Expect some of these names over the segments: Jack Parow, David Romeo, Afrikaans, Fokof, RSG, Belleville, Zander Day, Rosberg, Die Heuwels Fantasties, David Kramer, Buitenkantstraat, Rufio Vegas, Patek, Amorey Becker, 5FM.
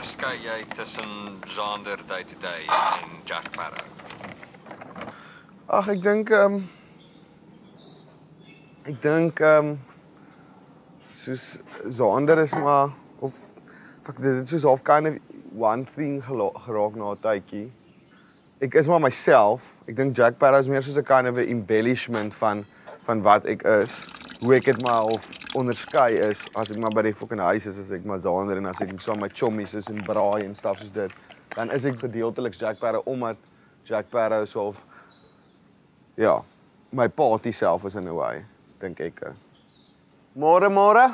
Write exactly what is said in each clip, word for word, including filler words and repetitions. verskei jy tussen Zander Day to Day en Jack Parow? Ag, ek dink um, ek dink um, soos Zander is maar of fuck, dit is soos half kind of one thing geraak na 'n tydjie. Ek is maar myself. Ek dink Jack Parow is meer soos 'n kind of 'n embellishment van van wat ek is. Hoe ek het maar of onderskei is as ek maar by die fucking huis is, as ek maar Zander en as ek saam met chommies is en braai en stuff soos dit, dan is ek gedeeltelik Jack Parow omdat Jack Parow so of ja, my party self is in a way, dink ek. Môre môre?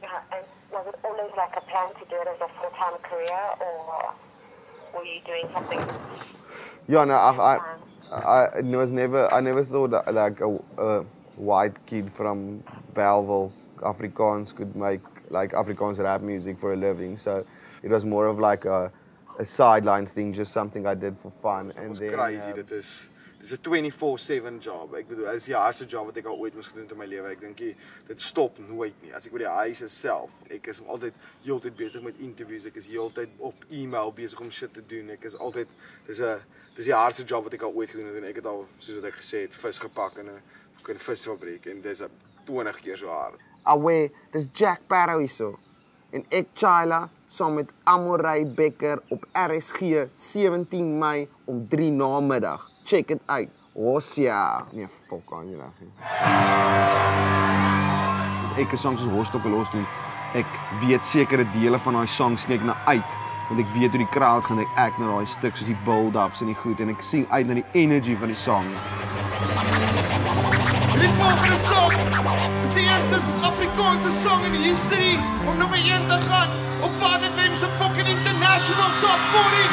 Yeah, and was it always like a plan to do it as a full-time career or were you doing something? Yeah, no, I I, I was never I never thought that, like a, a white kid from Belleville, Afrikaans, could make like Afrikaans rap music for a living. So it was more of like a, a sideline thing, just something I did for fun. So and then, crazy. That uh, is, it's a twenty-four seven job. Ek bedoel, it's the hardste job that I've ooit moes gedoen in my lewe. Ek dink dit stop nooit nie. As ek by die huis is self, ek is altyd heeltyd besig met interviews. Ek is heeltyd op e-mail besig om shit te doen. Ek is altyd, dis 'n dis die hardste job wat ek al ooit gedoen het en ek het al soos wat ek gesê het, vis gepak in 'n in 'n visfabriek en dis twintig keer so hard. Away, dis Jack Parow hierso. En ek Chyla saam met Amorey Becker op R S G sewentien Mei om drie na middag. Check dit uit. Hossia. Nee, fuck aan jy reg nie. As ek 'n song soos Horstop los doen, ek weet sekere dele van daai song sneek na uit, want ek weet hoe die crowd gaan react na daai stuk soos die build-ups en die goed en ek sien uit na die energy van die song. Die volgende song is die eerste Afrikaanse song in history om nommer een te gaan op five F M se fucking international top forty.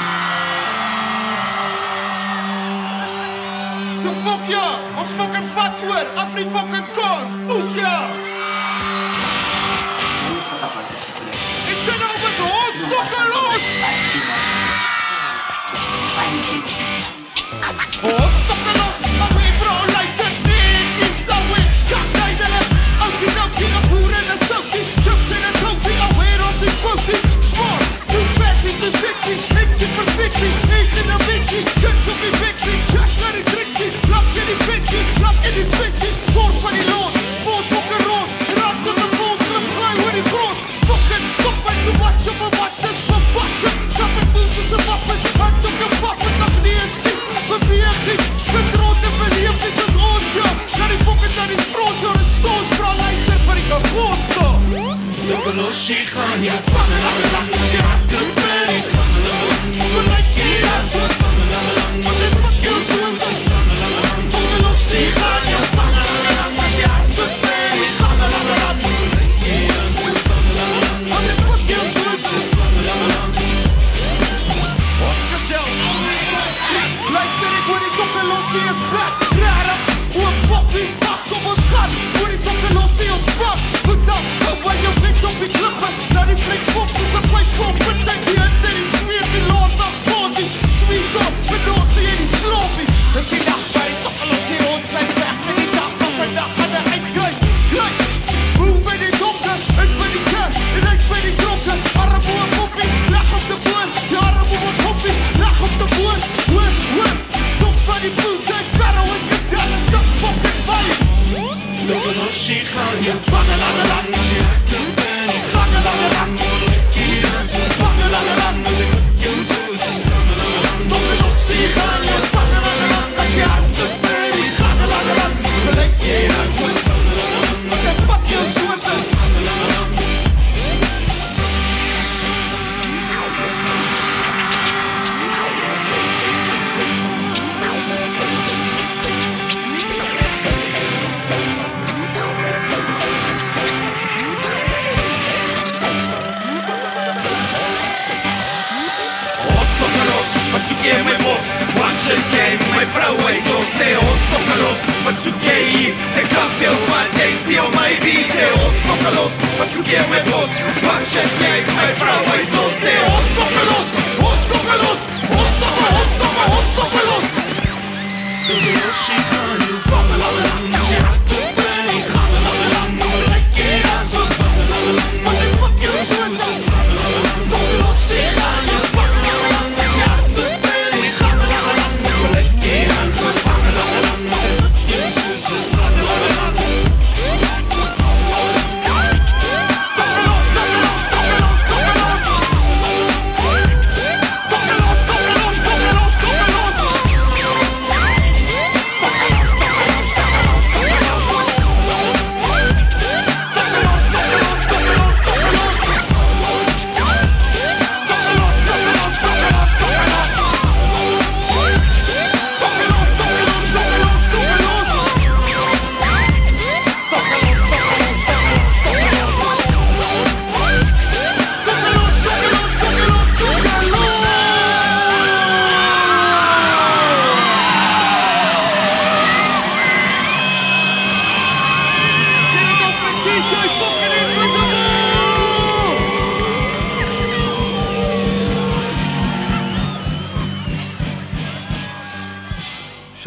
So fuck ja, yeah, ons fucking vat oor Afri-fucking-kaans, poes ja! Ek sê nou was ons fucking los! Ons fucking los, Afri bro, like dit! Fuck you,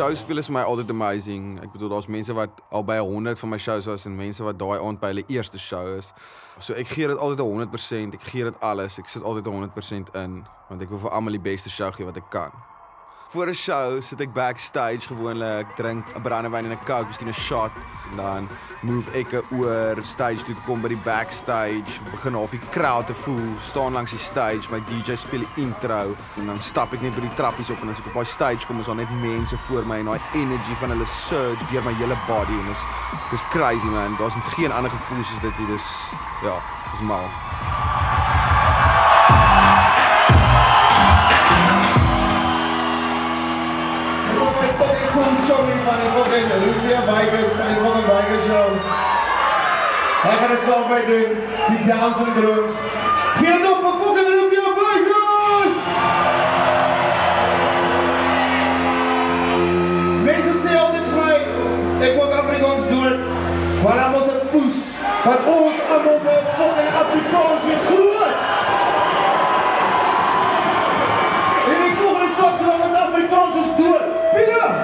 showspelers vir my altyd amazing. Ek bedoel daar's mense wat al by honderd van my shows was en mense wat daai aand by hulle eerste show is. So ek gee dit altyd honderd persent. Ek gee dit alles. Ek sit altyd honderd persent in want ek wil vir almal die beste show gee wat ek kan. Voor 'n show sit ek backstage gewoonlik, drink 'n brandewyn en 'n Coke, miskien 'n shot, en dan move ek oor stage toe, kom by die backstage, begin half die crowd te voel, staan langs die stage, my D J speel die intro en dan stap ek net by die trappies op en as ek op daai stage kom, is daar net mense voor my en daai energy van hulle surge deur my hele body en is dis crazy man, daar's net geen ander gevoel soos dit hier, dis ja, dis mal. Van die fucking Rufio Vegas, van die fucking Vegas show. Hy gaan het saam by doen, die Downs en Drums. Geer het op, wat fucking Rufio Vegas! Mense sê altyd vir my, ek word Afrikaans dood, maar dan was het poes, wat ons allemaal met fucking Afrikaans weer groeit. En die volgende stad, so dan was Afrikaans ons dood. Pieter!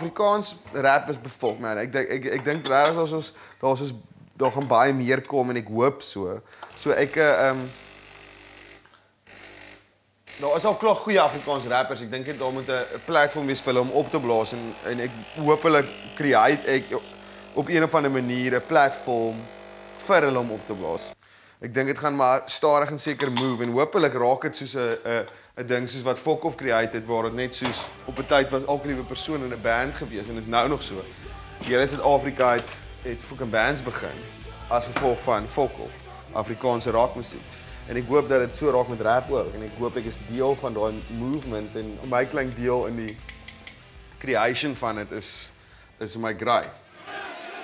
Afrikaans rap is bevolk, man. Ek dink ek dink regtig daar's ons daar's ons daar gaan baie meer kom en ek hoop so. So ek ehm nou is al klaar goeie Afrikaans rappers. Ek dink dit daar moet 'n platform wees vir hulle om op te blaas en en ek hoop hulle create ek op een of ander manier 'n platform vir hulle om op te blaas. Ek dink dit gaan maar stadig en seker move en hopelik raak dit soos 'n ding soos wat Fokof create het waar dit net soos op 'n tyd was elke liewe persoon in 'n band gewees en is nou nog so. Hier in Suid-Afrika het het fucking bands begin as gevolg van Fokof, Afrikaanse rockmusiek. En ek hoop dat dit so raak met rap ook en ek hoop ek is deel van daai movement en my klein deel in die creation van dit is is my graai.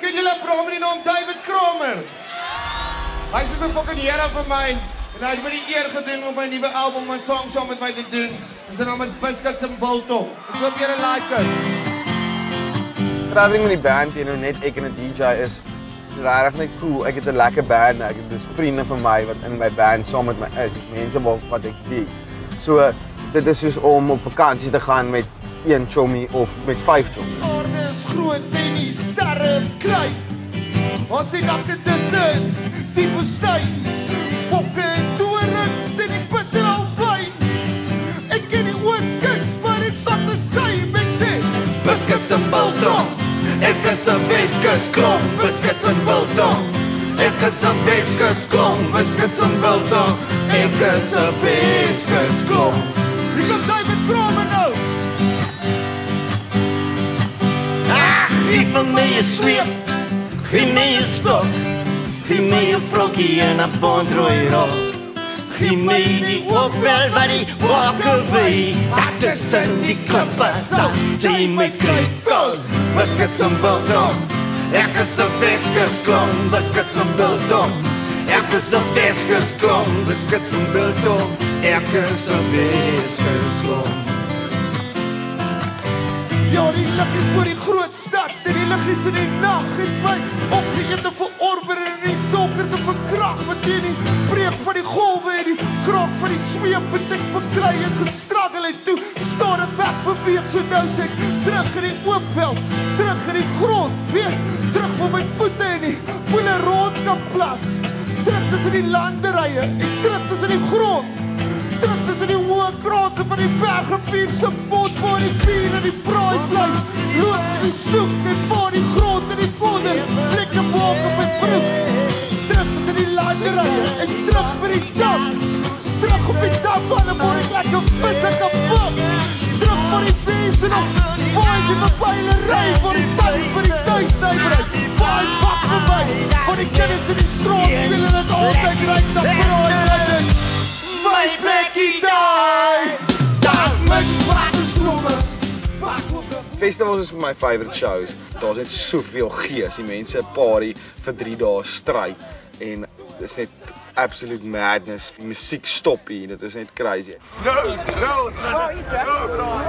Ken julle Kramer die naam David Kramer? Hy is een fucking hero van my en hy het vir die eer gedoen om my nuwe album en song saam met my te doen. En sy naam is Biscuits en Bultop. Ek hoop julle like dit. Traveling met die band, jy nou net ek en 'n D J is regtig net cool. Ek het 'n lekker band. Ek het dus vriende van my wat in my band saam met my is. Mense wat ek ken. So dit is soos om op vakansie te gaan met een chommy of met vyf chommies. Aarde is groot en die sterre is klein. Ons sit op die tussen. Die woestijn, fokke en doorings en die bitter al wijn. Ek ken die ooskus, maar ek stap te syf. Ek sê, Biscuits en Biltong, ek is een Weskus klong. Biscuits en Biltong, ek is een Weskus klong. Biscuits en Biltong, ek is een Weskus klong. Hier kom David Romeo nou. Ach, gee van my een sweep, gee my een stok. Gee my een vrokkie en een bondrooi rok. Gee my die opwel waar die wakker wei. Daar tussen die klippe sal jy my kruikels. Biscuits en Biltong, ek is een Weskusklong. Biscuits en Biltong, ek is een Weskusklong. Biscuits en Biltong, ek is een Weskusklong. Ja, die lig is voor die groot stad en die lig is in die nacht. Het my opgeëte verorber en die donker te verkrag. Met die breek van die golwe en die kraak van die sweep. En ek beklei en gestraggel en toe stadig wegbeweeg. So nou sê ek terug in die oopveld, terug in die grond. Weer terug van my voete en die boele rond kan plas. Terug tussen die landerye en terug tussen die grond. Terug tussen die hoë kraanse van die bergrivier se bot waar die bier en die braai vleis loop die snoek en waar die grond en die bodem vlekke maak op my broek. Terug tussen die landerye en terug by die dam. Terug op die dam van die waar ek lekker visse kan vang. Terug waar die bees en op vaas en verpeilerij waar die talies vir die thuisnijverheid. Vaas pak vir my waar die kennis in die straat speel en het altyd reik na braai vleis. My Blackie die! Daar's my zwarte snoemen! Festivals is my favorite shows. Daar's net soveel gees. Die mense party vir drie dae stryd. En dit is net absolute madness. Die muziek stop hier. Dit is net crazy. No! No! No bro!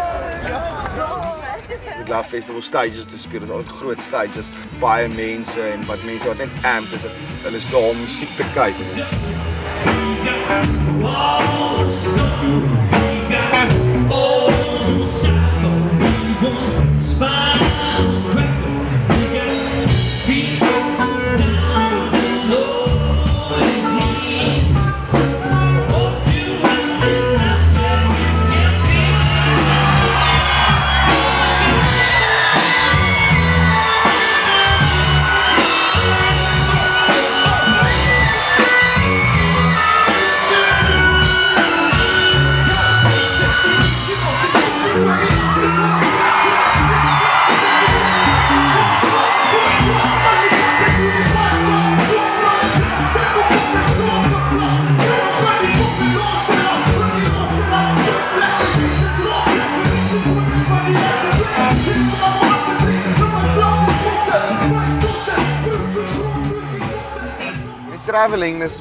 Ek love festival stages te speel. Dit is altyd groot stages. Baie mense en wat mense wat net amp is. Hulle is daar om muziek te kyk. Traveling is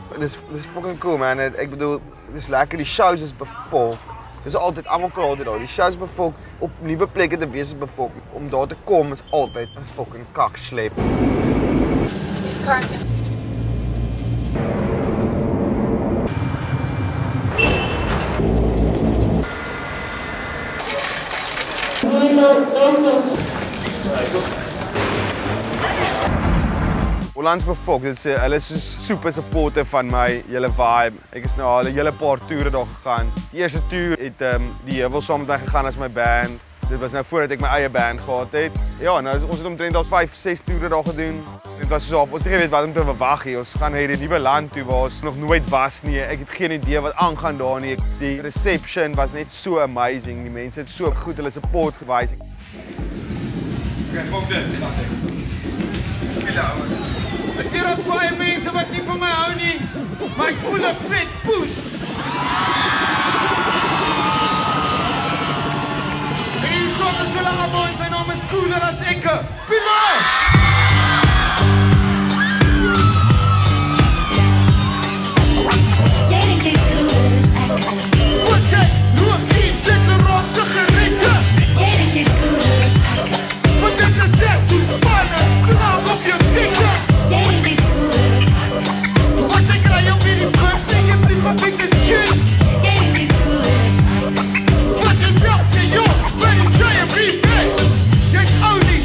fucking cool, man. Ek bedoel, dit is lekker. Die shows is bevolk. Dit is altyd, allemaal kan altyd daar. Die shows bevolk, op nieuwe plekke te wees is bevolk. Om daar te kom is altyd een fucking kak sleep. Hollands bevolk, dit sê, hulle is super supporter van my, jylle vibe. Ek is nou al jylle paar toere daar gegaan. Die eerste toer het um, Die Heuwels saam met my gegaan as my band. Dit was nou voordat ek my eie band gehad het. Ja, nou, ons het omtrent al vyf, ses toere daar gedoen. En Dit was so, ons het nie geweet wat om te verwag nie. Ons gaan hierdie nuwe land toe waar ons nog nooit was nie. Ek het geen idee wat aangaan daar nie. Die reception was net so amazing. Die mense het so goed hulle support gewys. Ek gaan ook dit gaan doen. Villa ouens. Ek hier is baie mense wat nie van my hou nie, maar ek voel 'n vet poes. En hier is ook 'n selanger boy, sy naam is cooler as ek. Villa! What is up to you? Ready, try and read it. There's only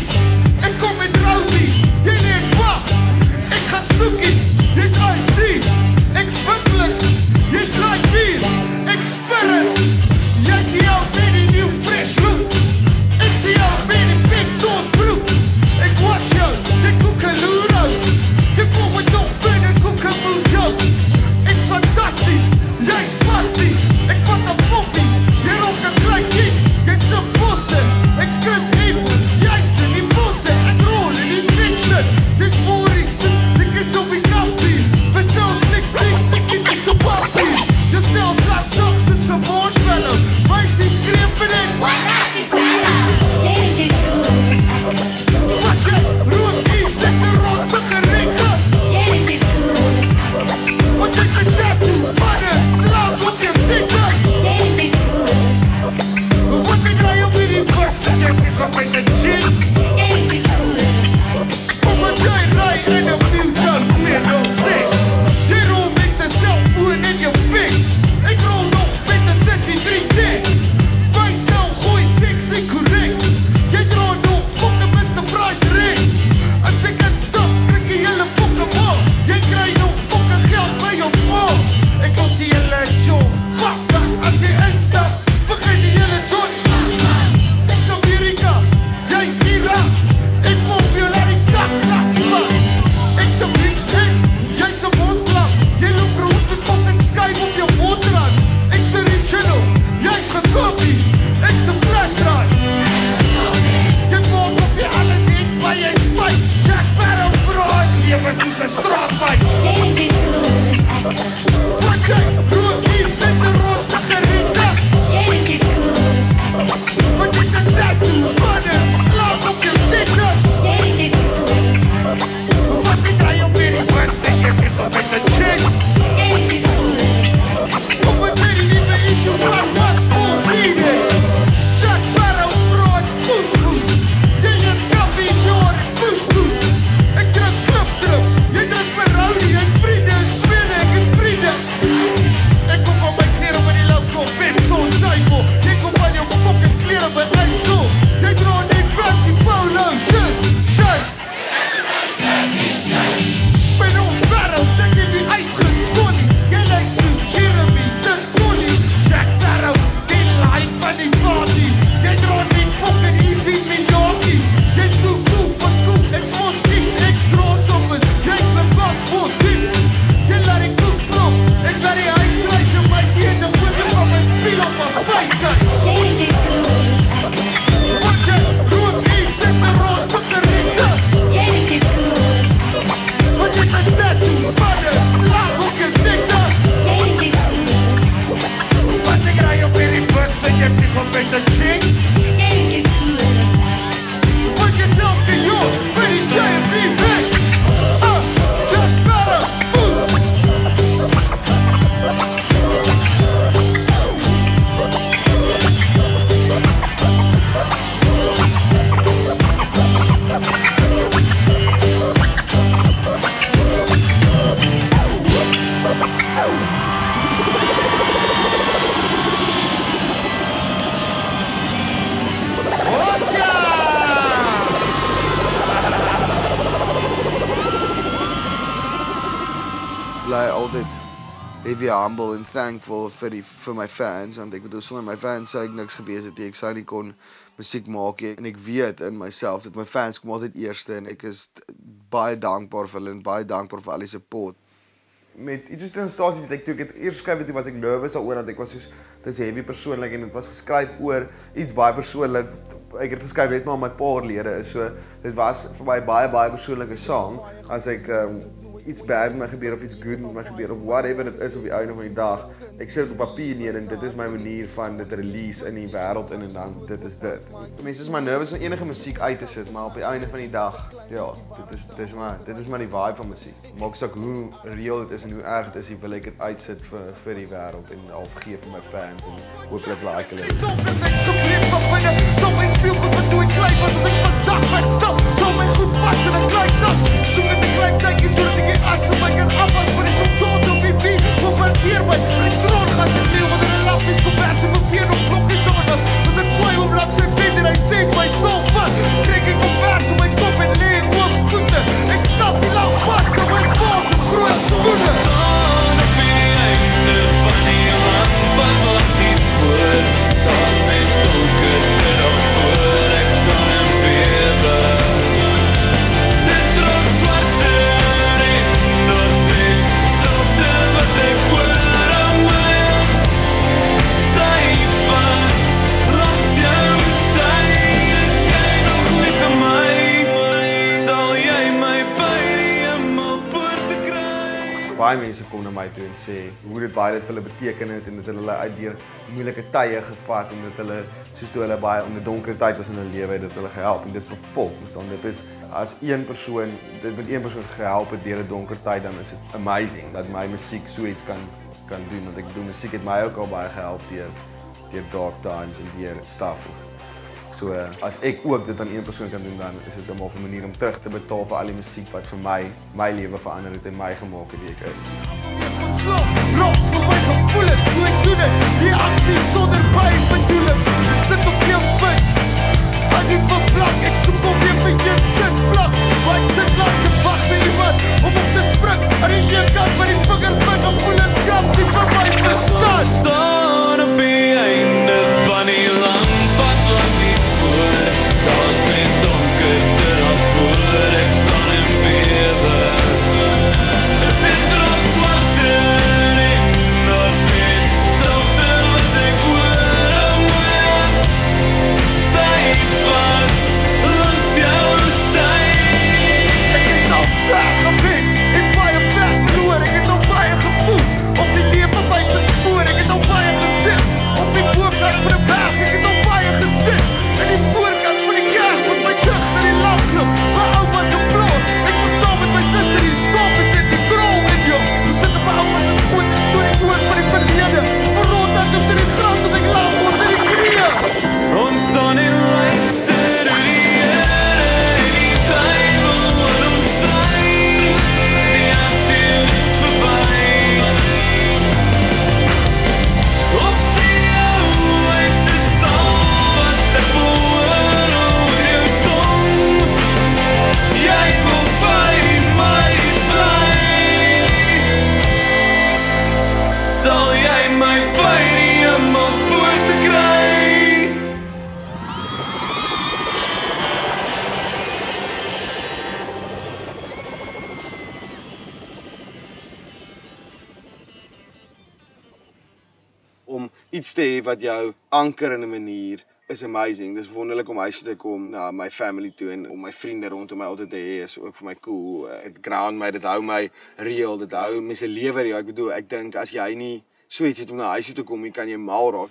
if ja, humble and thankful vir die vir my fans, want ek bedoel sonder my fans sou ek niks gewees het nie. Ek sou nie kon musiek maak nie. En ek weet in myself dat my fans kom altyd eerste en ek is baie dankbaar vir hulle en baie dankbaar vir al die support. Met iets soos die instasies wat ek toe ek het eers skryf, toe was ek nervous daaroor dat ek was soos dis heavy persoonlik en dit was geskryf oor iets baie persoonlik. Ek het geskryf net maar my paarlede is so dit was vir my baie baie persoonlike song as ek um, iets bad met my gebeur of iets good met my gebeur of whatever dit is op die einde van die dag. Ek sit dit op papier neer en dit is my manier van dit release in die wêreld in en dan dit is dit. Mense is maar nervous om enige musiek uit te sit, maar op die einde van die dag ja, dit is dit is maar dit is maar die vibe van musiek. Maak saak hoe real dit is en hoe erg dit is, wil ek dit uitsit vir vir die wêreld en half gee vir my fans en hooplik like hulle. Speelgoed wat toe ek klein was, as ek vandag wegstap, sal my goed pas in een klein tas. Soek in die klein tydjie, sodat ek die as in my kan afwas, maar die soldaat op die wiel, bombardeer my, maar die troongas en leeuw, wat in een lapjes, kompers in my been, op blokjes sommer was, was ek kwaai om langs sy bed en hy sê my snel vas, trek ek kompers om my kop en leeg oop voete, ek stap die lang pad, en my baas in groot skoene. Staan ek by die einde van die hand, wat was die spoor, daas met donker en op. Baie mense kom na my toe en sê hoe dit baie dit vir hulle beteken het en dat hulle uit deur moeilike tye gevat en dat hulle soos toe hulle baie om 'n donker tyd was in hulle lewe dat hulle gehelp en dis bevolk. So dit is as een persoon dit met een persoon gehelp het deur 'n donker tyd dan is dit amazing dat my musiek so iets kan kan doen want ek doen musiek het my ook al baie gehelp deur deur dark times en deur stuff. So as ek ook dit aan een persoon kan doen dan is dit 'n half 'n manier om terug te betaal vir al die musiek wat vir my my lewe verander het en my gemaak het wie ek is. Loop vir my gevoelens, so ek doen dit. Die aksie sonder pyn bedoelings. Ek sit op jou punt. Hou nie van plak, ek soek op jou punt sit vlak. Maar ek sit lank gewag vir iemand om op te spring. Aan die een kant van die vingers van gevoelens klap die vir my verstaan. Staan op die einde van die lang pad langs die daar's net donker teraf voor ek staan en bewe. Dit draag zwarter en daar's net stilte wat ek hoor en hoor. Stijf vast langs jou sy. Ek het al ver geweet, ek baie ver verloor, ek het al baie gevoel. Op die lewe my bespoor, ek het al baie gesin. Op die boomplek van die berg, ek het al baie gesin. En die voorkant van die kerk wat my terug naar die land loop. My ouma se bloos, ek was saam met my sister die skapies en die krol en jong. Ons sit op my ouma se skoot en stories hoor van die verlede. Verrot dat op die gras dat ek laam word in die knieën. Ons staan en luister hoe die Here en die duivel oor ons stry. Die hartseer is verby. Op die ouheid is al wat ek voel. Iets te hê wat jou anker in 'n manier is amazing. Dis wonderlik om huis te kom na my family toe en om my vriende rondom my altyd te hê is ook vir my cool. Dit ground my, dit hou my real, dit hou mense lewe real. Ek bedoel, ek dink as jy nie so iets het om na huis toe te kom, jy kan jy mal raak.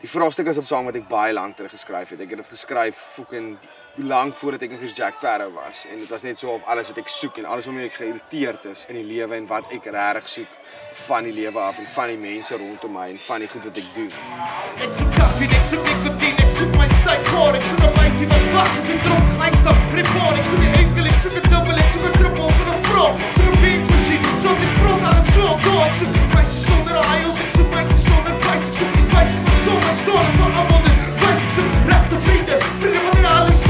Die vraagstuk is 'n song wat ek baie lank terug geskryf het. Ek het dit geskryf fucking lank voordat ek in Jack Parow was en dit was net so of alles wat ek soek en alles waarmee ek geïrriteerd is in die lewe en wat ek regtig soek van die lewe af en van die mense rondom my en van die goed wat ek doen. Ek soek koffie, ek soek nikotien, ek soek my styfkaart, ek soek 'n meisie wat wag is en droom, ek stap report, ek soek 'n enkel, ek soek 'n dubbel, ek soek 'n triple, ek soek 'n vrou, ek soek 'n wensmasjien, soos ek vra alles klaar, ek soek meisie sonder heels, ek soek meisie sonder prys, ek soek die meisie wat so my storie van almal dit wys, ek soek regte vriende, vriende wat in alles staan.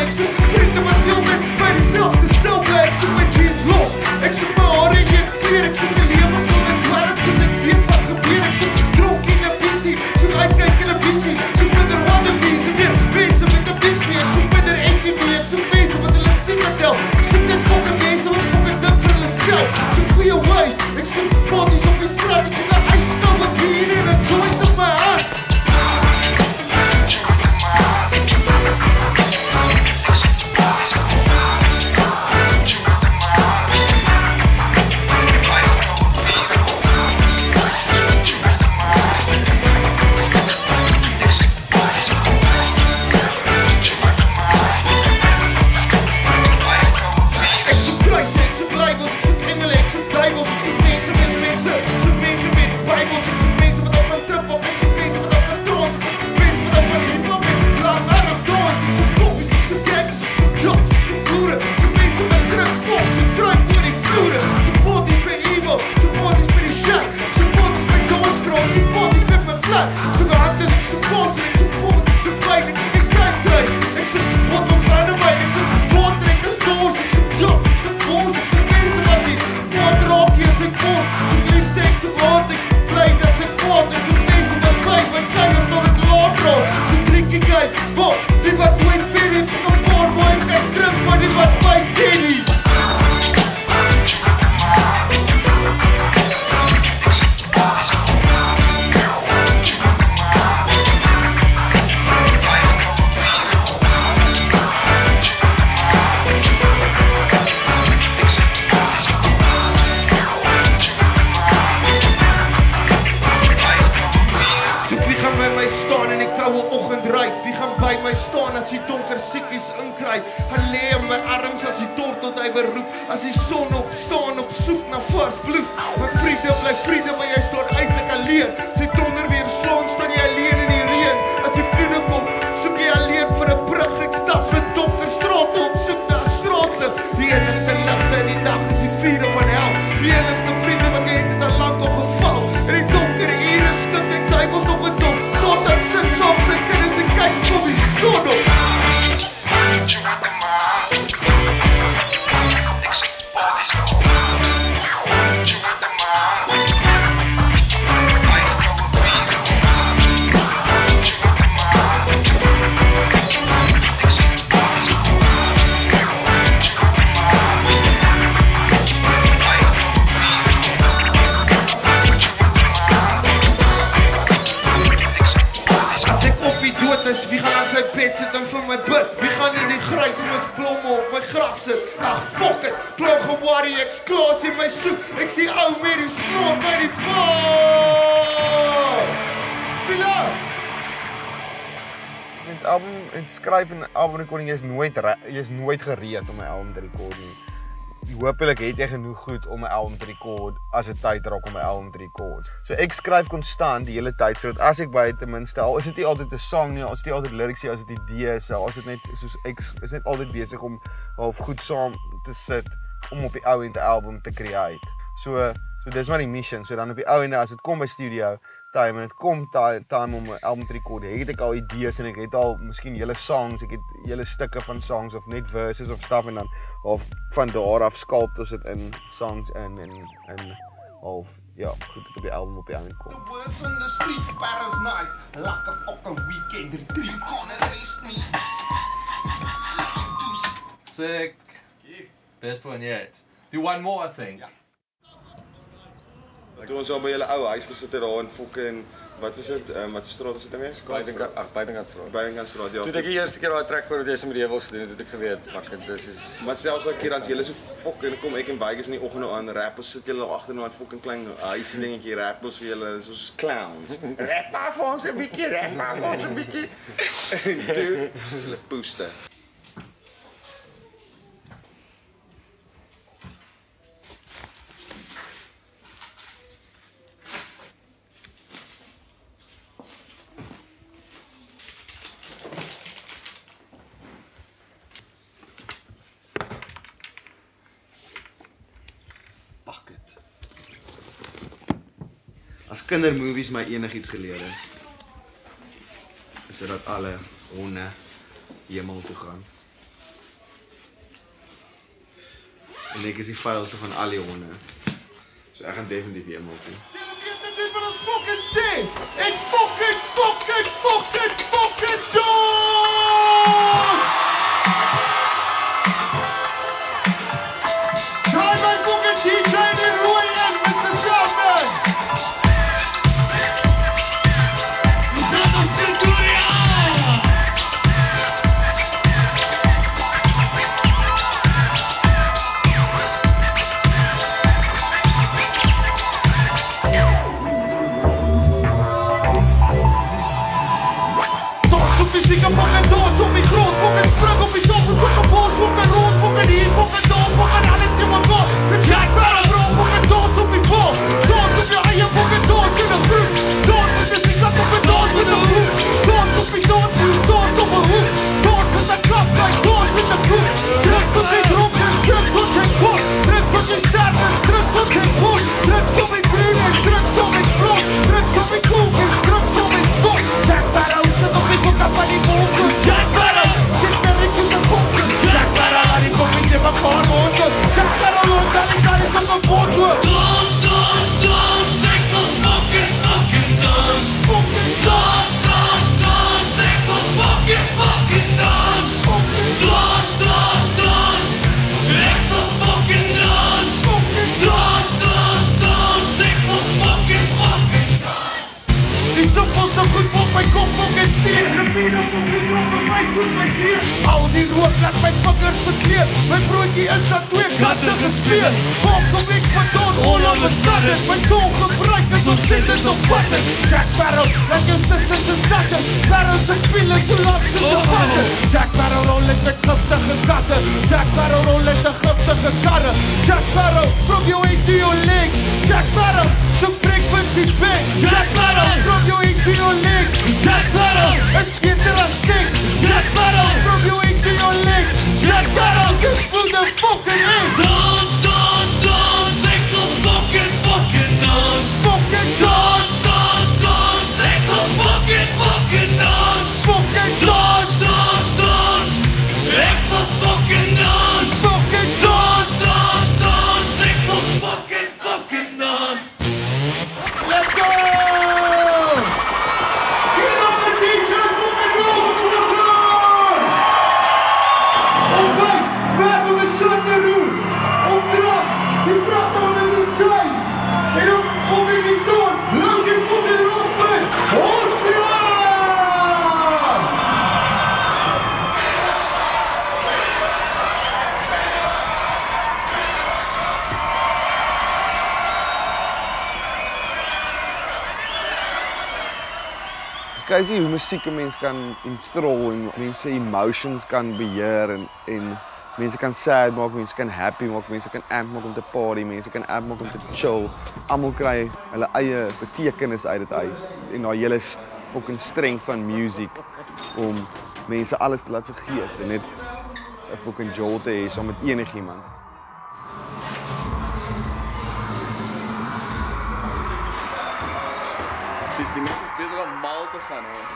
Ek soek vrienden wat heel met by die selfde stilte. Ek soek my jeans los, ek soek my haren en kleer. Ek soek my staan as die donker siekies inkry. Gaan lê in my arms as die torteldrywer roep. As die son opstaan op soek na vars bloed. My vriende bly vriende, maar jy staan eintlik alleen. As die donder weer slaan, staan jy alleen in die reën. As die vloede kom, soek jy alleen vir 'n brug. Ek stap in donker straat op soek na 'n straatlig. Die enigste ligte in die dag is die vure van hel. Die enigste vriende wat jy het, het al lank al geval. In die donkere ure skip ek duivels op 'n dop. Satan sit soms en kinders en kyk op die son op. Ach, fuck it, klok gewaarrie, ek sklaas in my soek. Ek sê ou met die snor by die paal. Pilar! Met album, met skryf en album recording, jy is nooit, jy is nooit gereed om my album te record nie. Hoopelik het jy genoeg goed om my album te record, as het tyd raak om my album te record. So ek skryf constant die hele tyd, so dat as ek by tenminste, al is dit nie altyd een song nie, al is dit nie altyd lyrics nie, al is dit idees, al is dit net, soos ek is net altyd bezig om half goed saam te sit om op die ou end 'n album te create. So, so dis maar die mission. So dan op die ou end as dit kom by studio time en dit kom time om 'n album te record, het ek al idees en ek het al miskien hele songs, ek het hele stukke van songs of net verses of stuff en dan half van daar af sculpt ons dit in songs in en en half ja, goed dit op die album op die eind kom. The words on the street, Parows nice, like a fucking weekend retreat, can't arrest me. Sick. Best one yet. Do one more, I think. Toen ons al bij jullie oude huis gesit het daar in Fokof, wat was het? Wat straat is het dan weer? Ach, Buitenkantstraat. Buitenkantstraat, ja. Toen ik die eerste keer al terug hoor dat jy so met die Heuwels gedoen het, het ek geweet, fucking, dis is... Maar selfs al keer dat jullie so fucking kom, ek en Vegas in die oggend aan rap, ons sit jullie al achter nou aan fucking klein huisie dingetjie rap, ons vir jullie, soos clowns. Rap maar vir ons een bykie, rap maar vir ons een bykie. En toe, hulle poeste. As kindermovies my enig iets geleer het, is dit dat alle honde hemel toe gaan. En ek is die vuilste van al die honde. So ek gaan definitief hemel toe. Julle weet net wat ons fucking sê! Ek fucking, fucking, fucking, fucking dans! Draai my fucking D J in rooi in, mister Drumman! Jack Parow, bro, fucking dance op die bal. Dance op jou eie, fucking dance in die groep. Dance met die sika, fucking dance in die hoek. Dance op die dansvloer, dance op die hoek. Dance in die klap, like dance in die broek. Druk tot jy dronk is, druk tot jy kort. Druk tot jy sterf is, druk tot jy kort. Druk so met groen is, druk so met vlot. Druk so met koek is, druk so met skot. Jack Parow, sit op die boek af van die bolse. Jack Parow, sit daar in soos een boek. Jack Parow, laat die boek niet in my paar monster. Jack Parow, I'm bored. Dance, dance, dance, ek wil fucking, fucking dance. Dance, dance, dance, ek wil fucking, fucking dance. Dance, dance, dance, ek wil fucking dance. Dance, dance, dance, ek wil fucking, fucking dance. It's almost so good for my kop, fucking seer. The beat of the wind over my foot, my dear. Al die rook laat my vingers verkleer. My broodjie is aan twee katte gesweer. Opgeweek van dood, ononderstand is. My doel gebruik is om sint is of wat is. Jack Parow, laat jou sisters is daar. ratten. Parow zijn spielen, ze laten ze wachten. Jack Parow rollen met giftige katten. Jack Parow rollen met giftige karren. Jack Parow, from your eight to your legs. Jack Parow, some breakfast is big. Jack Parow, from your eight to your legs. Jack Parow, it's better than six. Jack Parow, from your eight to your legs. Jack Parow, just pull the fucking egg. Dance, dance, dance, ik wil fucking, fucking dance. Fucking dance, dance, dance, ik wil fucking, fucking dance. Fucking dance, dance, dance, ik wil fucking dance. Fucking dance, dance, dance, ik wil fucking, fucking dance. Let's go! Give up the teachers in the golden blokker! Onwijs, wij hebben een schakel nu. Opdracht, die praat dan met z'n twee. En op fucking Victor, leuk is fucking Rosberg. Hostia! Kijk eens hoe muziek een mens kan control en mensen emotions kan beheer en, en mensen kan sad maken, mensen kan happy maken, mensen kan amp maken om te party, mensen kan amp maken om te chill. Allemaal krijgen hulle eie betekenis uit het uit. En nou hele fucking strength van music om mensen alles te laten vergeten en net een fucking jolt te hê om met enig iemand. Die mensen is bezig om mal te gaan, hoor.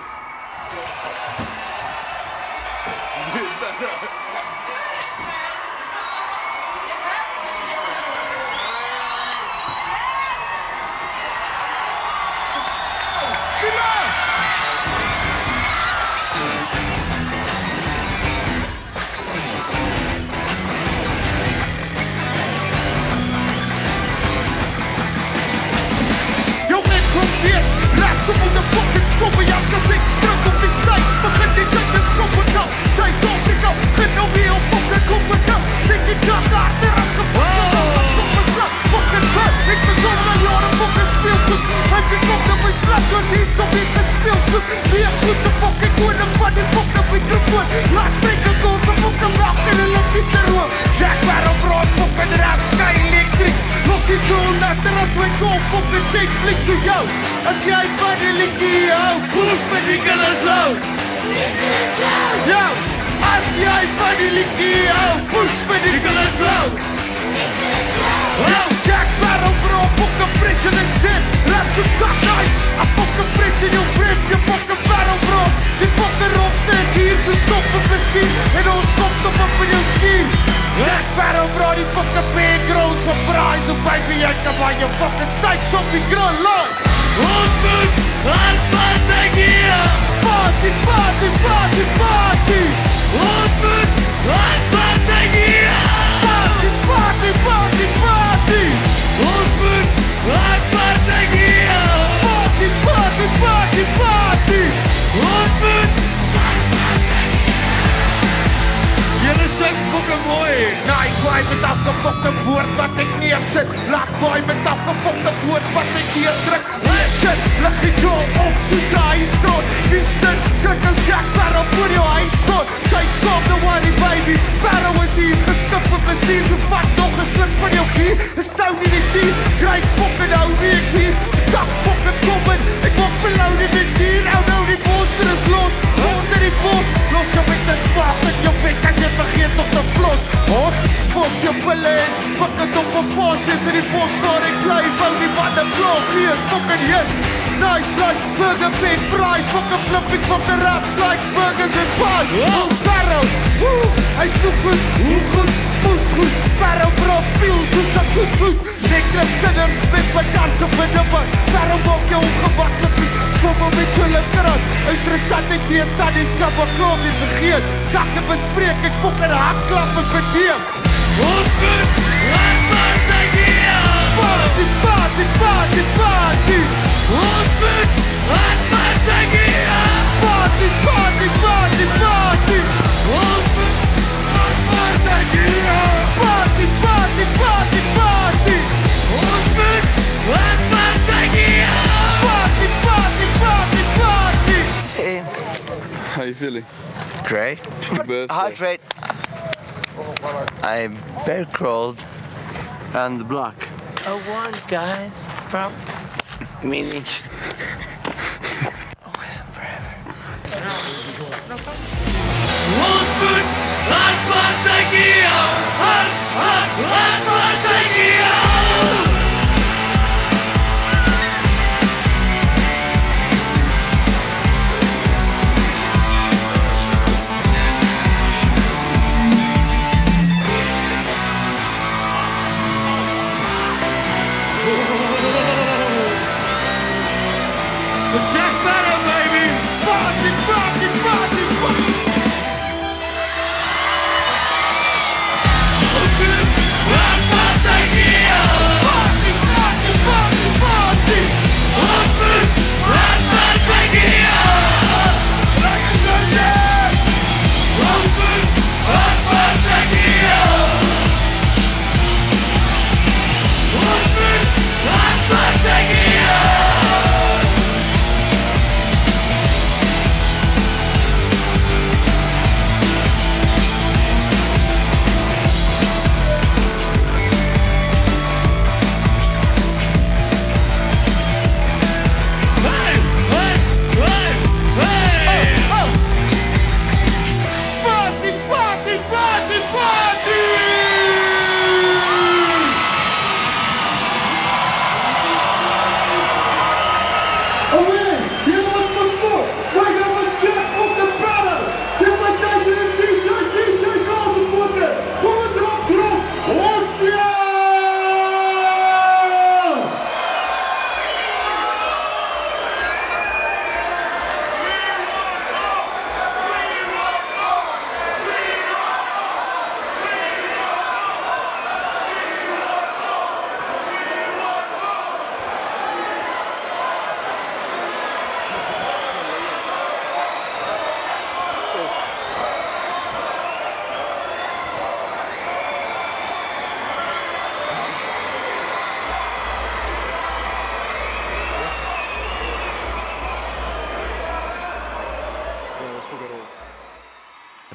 Ze moeten fucking schoppen, ja, als ik stuk op die slijks. Begin die ding, dus koppen nou. Zuid-Afrika, genoeg weer om fucking koppen nou. Zit die krak harder als gebakken, dan was nog een slag. Fucking vet, ik ben zonder jaren fucking speelgoed. Heb ik op de mijn vlak, was iets om in de speelzoek. Weer goed, de fucking koning van die fucking microfoon. Laat breken, goal, ze moeten melken en hulle niet te roer. Jack Parow, brood, fucking rap, sky electrics. Los die Joel nachter als mijn goal, fucking take flicks op jou. As jij van die likkie houdt, boos met die killers low. Yo, als jij van die likkie houdt, boos met die killers low. Yo, Jack Parow bro, fucking fresh in its head. Laat zo'n kak nice, I fucking fresh in your breath. Je fucking Parow bro, die fucking rofste is hier. Ze stoppen plezier en ons komt op op in jou skier. Jack Parow bro, die fucking big girl surprise. Oh baby, jij kan bij je fucking snakes op die girl low. Honderd aan Patek hier! Party, party, party, party! Honderd aan Patek hier! Party, party, party, party! Honderd aan Patek hier! Party, party, party, party! Honderd aan Patek hier! Jullie zijn fucking mooi! Nee, ik waai met elke fucking woord wat ik neerzet. Laat waai met elke fucking woord wat ik neerdruk. Shit, leg die Joel op soos die huisgrond. Die stint, schrik as Jack Parow voor jou huisgrond. Sy skaamde worry baby, Parow is hier. Geskip vir plezier, so vat nog een slip van jou gier. Is nou nie die dier, krijg fucking hou nie ek sien. Sy kak fucking kom in, ek mag belou nie die dier. Hou nou die monster is los, onder die bos. Los jou met die slaap in jou bek, as jy vergeet nog te vlos. Os, pos jou pille in, pik het op een bos. Is in die bos waar ek bly, bou die wat een blog. Hier is fucking yes. Nice like burger, fake fries, fucking flipping, fucking raps like burgers and pies. Oh, Parow, woe, hy soek goed, hoe goed, poes goed. Parow bro, piel soos ek goed voet. Nekere skidders met mekaar so binneman. Parow maak jou ongemakkelijk soos schommel met jou linkeras. Interessant, ek weet dat die skabakloop nie vergeet. Dak en bespreek, ek fucking hakklap en verdeem. Honderd, wat wat ek hier? Party, party, party, party. Honderd aan Patek hier. Party, party, party, party. Honderd aan Patek hier. Party, party, party, party. Honderd aan Patek hier. Party, party, party, party. How are you feeling? Great. Heart rate. I'm very cold and the block. Oh, one, guys. Promise. Meaning. Always and forever. It's Jack Parow, baby! Party, party, party, party!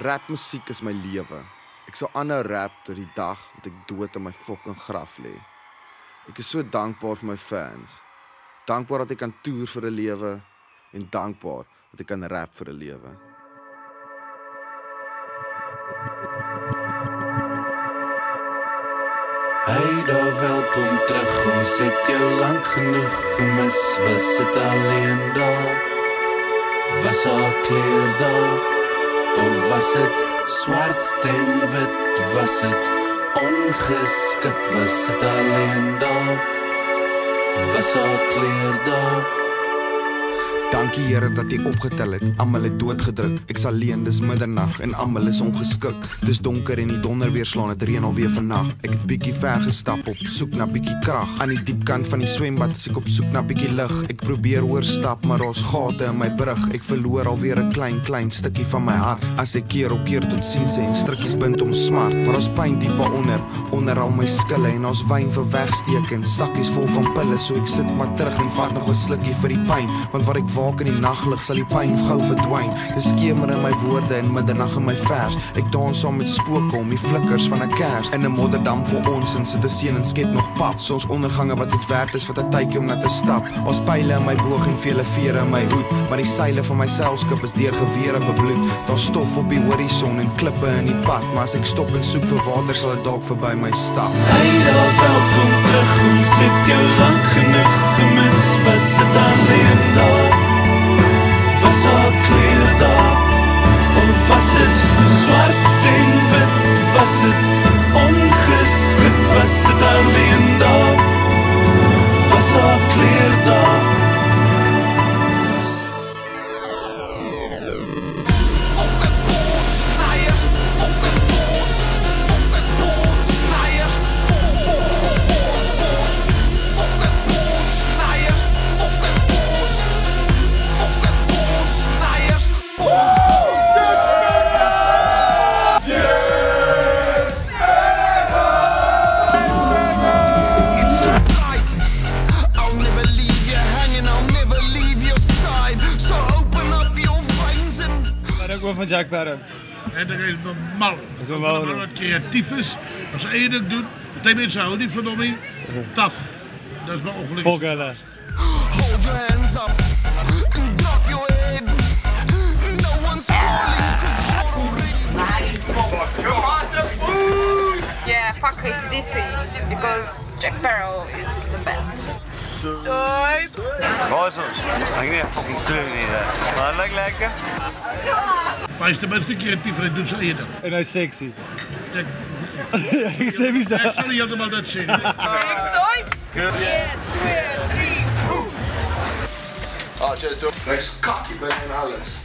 Rapmusiek is my lewe. Ek sal aanhou rap tot die dag wat ek dood in my fucking graf lê. Ek is so dankbaar vir my fans. Dankbaar dat ek kan toer vir 'n lewe en dankbaar dat ek kan rap vir 'n lewe. Hey daar, welkom terug. Ons het jou lank genoeg gemis. Was dit alleen daar? Was haar kleur daar? Of was het zwart en wit? Was het ongeschikt? Was het alleen daar? Was haar kleur daar? Dankie Here dat jy opgetel het, almal het doodgedruk. Ek's alleen, dis middernag en almal is ongeskik. Dis donker en die donder weer slaan, dit reën alweer vannag. Ek het bietjie ver gestap op soek na bietjie krag. Aan die diepkant van die swembad is ek op soek na bietjie lig. Ek probeer oorstap, maar daar's gate in my brug. Ek verloor alweer 'n klein klein stukkie van my hart. As ek keer op keer tot sien sê en strikkies bind om smart, maar ons pyn diep onder, onder al my skille en ons wyn vir wegsteek en sakkies vol van pille, so ek sit maar terug en vat nog 'n slukkie vir die pyn, want wat ek Waak in die naglig sal die pyn gou verdwyn. Dis skemer in my woorde en middernag in my vers. Ek dans saam met spooke om die flikkers van 'n kers. In 'n modderdam vir ons en sit 'n seën en skep nog pap. So ons ondergange wat dit werd is wat 'n tydjie om na te stap. Ons pyle in my boog en vele vere in my hoed, maar die seile van my seilskip is deur gewere bebloed. Daar's stof op die horison en klippe in die pad, maar as ek stop en soek vir water sal dit dalk verby my stap. Hey daar, welkom terug. Ons het jou lank genoeg gemis. Was dit alleen daar? Was haar kleur daar? Of was het zwart en wit? Was het ongeskik? Was het alleen daar? Was haar kleur daar? komen van Jack Parow. En dat is wel malle. Dat is wel malle. Dat het creatief is. Als één dat doet, twee mensen houden niet van hem. Taf. Dat is wel ongelukkig. Volgende. Hold your hands up. Drop your head. No one's calling. Yeah, fuck his D C because Jack Parow is the best. So... Roosels, I can hear fucking clue in there. I look like him. Hij is de beste creatief en hij doet zijn eerder. En hij is sexy. Ja, ik zei wie zo. Ik zal niet helemaal dat zeggen. één, twee, drie, oh, cheers, joh. Hij is cocky bij en alles.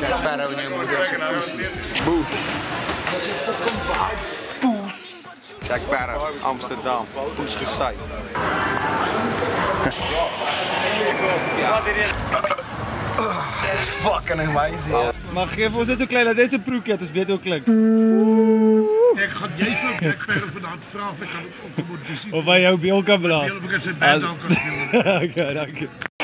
Jack Parow in nummer dertien. Poes. Dat is een fucking vibe. Poes. Jack Parow, Amsterdam. Poes gezeid. Dat is fucking amazing. Maar geef ons net zo klein dat deze broekje, dus weet ook klinkt. Ik ga jij zo Jack Parow vandaan vragen of ik kan het ook moeten zien. Of wij jouw beeld kan belasten. Of ik kan zijn bed aan kan spelen. Oké, dank je.